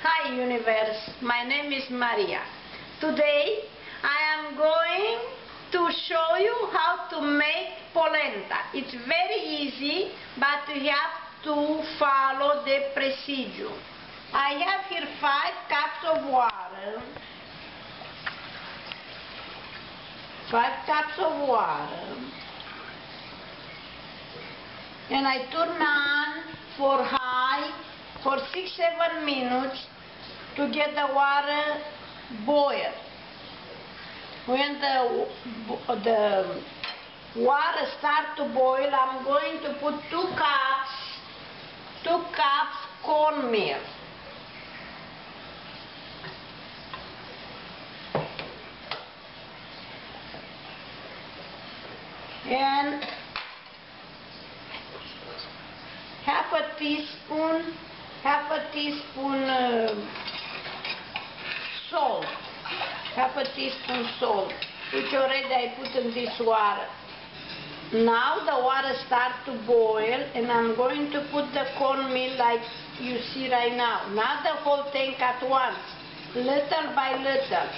Hi Universe, my name is Maria. Today I am going to show you how to make polenta. It's very easy, but you have to follow the procedure. I have here 5 cups of water. 5 cups of water. And I turn on for high for 6-7 minutes to get the water boiled. When the water starts to boil, I'm going to put 2 cups cornmeal. 1/2 teaspoon salt, which already I put in this water. Now the water starts to boil, and I'm going to put the cornmeal like you see right now. Not the whole tank at once, little by little.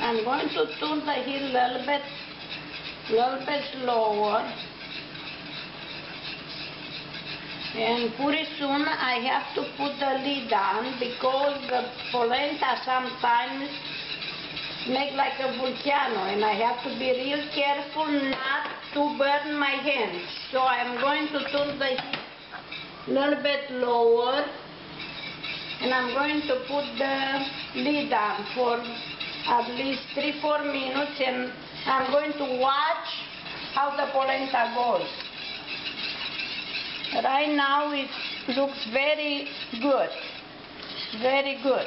I'm going to turn the heat a little bit lower, and pretty soon I have to put the lid on because the polenta sometimes make like a volcano, and I have to be real careful not to burn my hands. So I'm going to turn the heat a little bit lower, and I'm going to put the lid on for at least 3-4 minutes, and I'm going to watch how the polenta goes. Right now it looks very good, very good.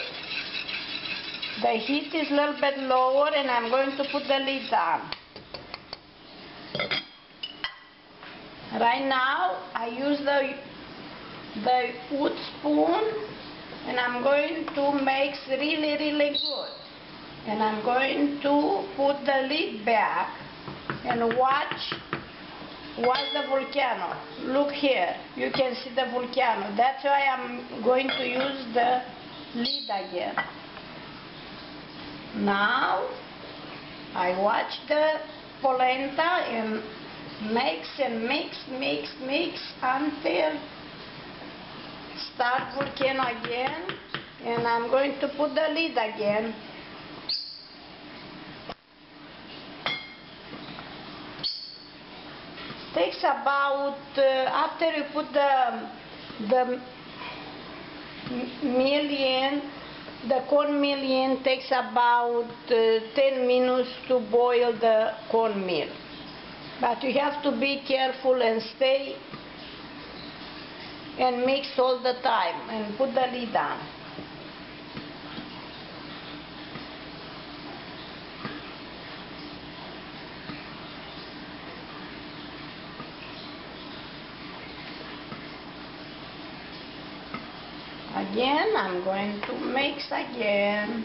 The heat is a little bit lower, and I'm going to put the lid on. Right now I use the wood spoon, and I'm going to mix really good. And I'm going to put the lid back and watch the volcano. Look here, you can see the volcano. That's why I'm going to use the lid again. Now I watch the polenta and mix until start volcano again, and I'm going to put the lid again. Takes about after you put the cornmeal in, takes about 10 minutes to boil the cornmeal. But you have to be careful and stay and mix all the time and put the lid on. Again, I'm going to mix again.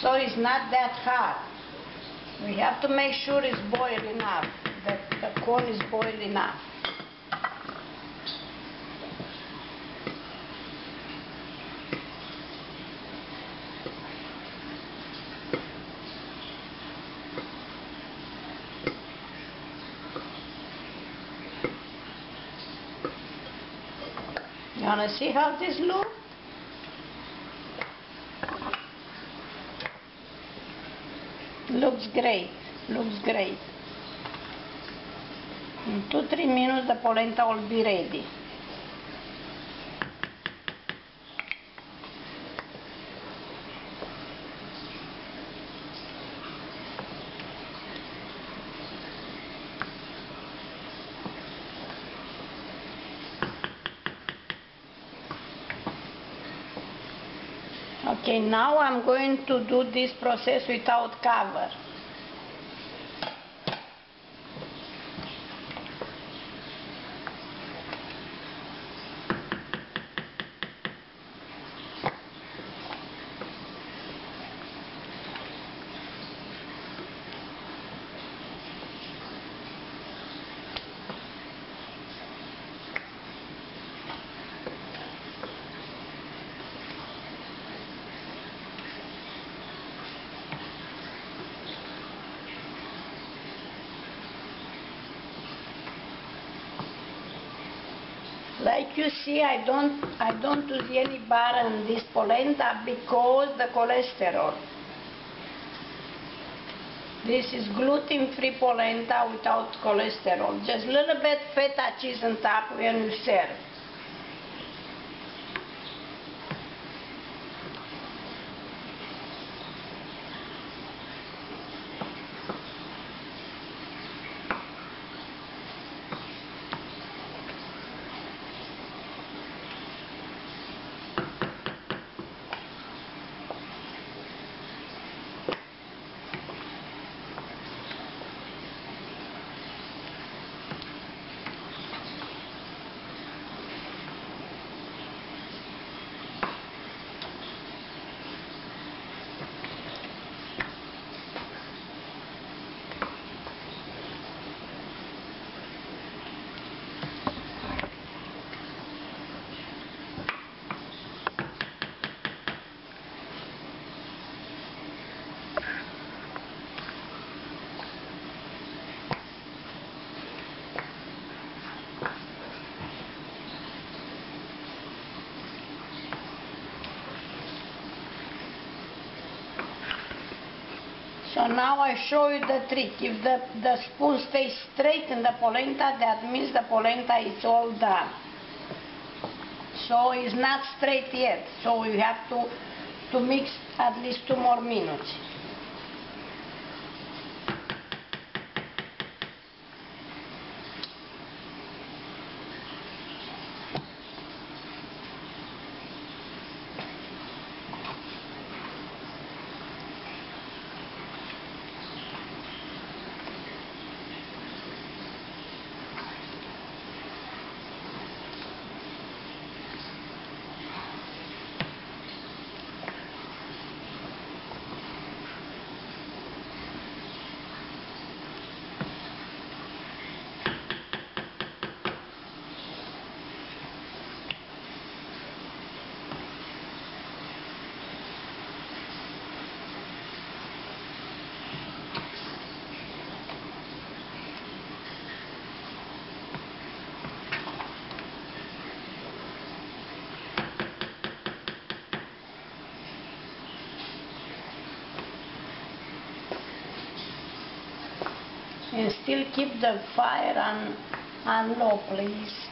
So it's not that hot. We have to make sure it's boiled enough, that the corn is boiled enough. You want to see how this looks? Looks great. In 2-3 minutes the polenta will be ready. Okay, now I'm going to do this process without cover. Like you see, I don't do any bar on this polenta because the cholesterol. This is gluten-free polenta without cholesterol. Just a little bit feta cheese on top when you serve. So now I show you the trick. If the spoon stays straight in the polenta, that means the polenta is all done. So it's not straight yet. So you have to mix at least 2 more minutes. And still keep the fire on low, please.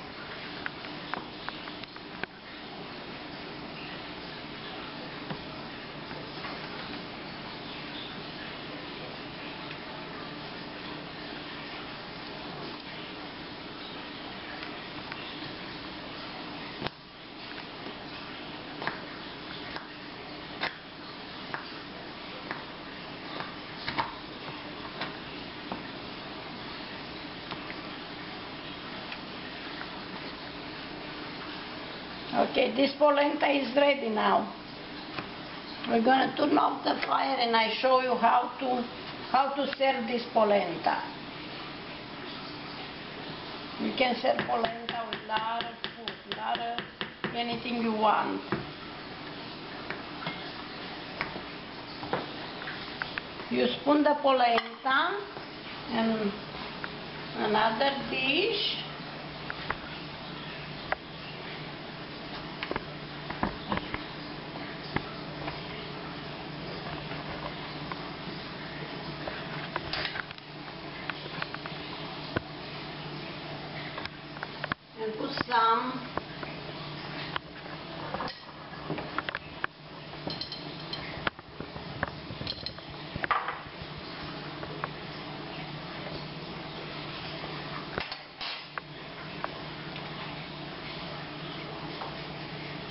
Okay, this polenta is ready now. We're going to turn off the fire and I show you how to serve this polenta. You can serve polenta with a lot of food, lot of anything you want. You spoon the polenta in another dish.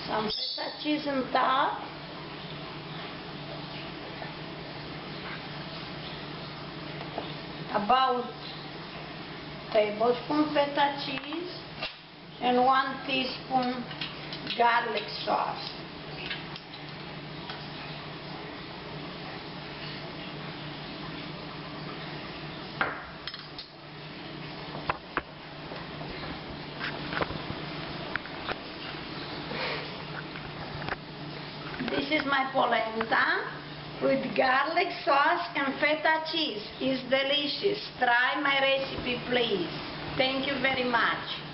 Some feta cheese on top. about tablespoon feta cheese and 1 teaspoon garlic sauce. This is my polenta with garlic sauce and feta cheese. It's delicious. Try my recipe, please. Thank you very much.